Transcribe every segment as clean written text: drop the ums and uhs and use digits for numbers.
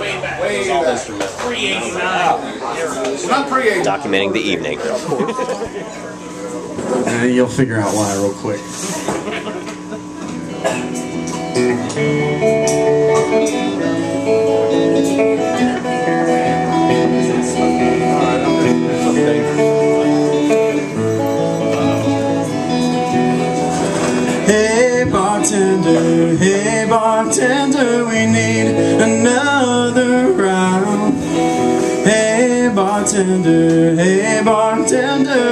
way back. Way back. Pre-89. Not pre-89. Documenting the evening. You'll figure out why real quick. Hey bartender, we need another round. Hey bartender,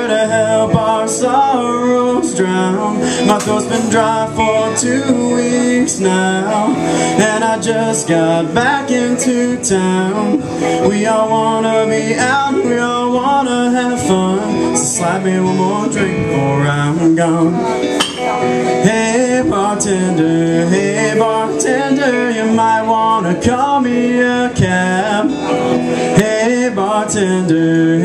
to help our sorrows drown. My throat's been dry for 2 weeks now, and I just got back into town. We all wanna be out, we all wanna have fun, so slide me one more drink or I'm gone. Hey bartender, you might wanna call me a cab. Hey bartender,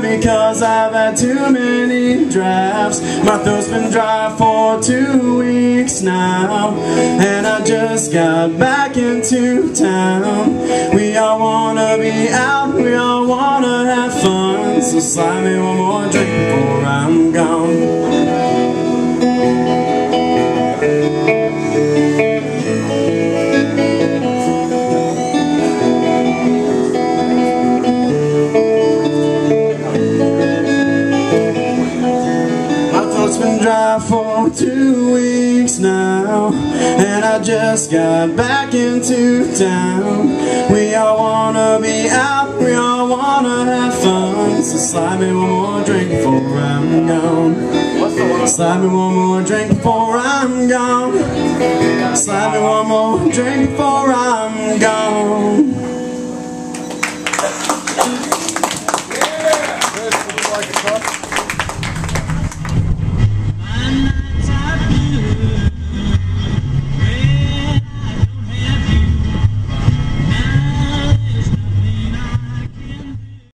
because I've had too many drafts. My throat's been dry for 2 weeks now, and I just got back into town. We all wanna be out, we all wanna have fun, so slide me one more drink before I'm gone. Dry for 2 weeks now, and I just got back into town. We all wanna be out, we all wanna have fun, so slide me one more drink before I'm gone. Slide me one more drink before I'm gone. Slide me one more drink before I'm gone. Yeah,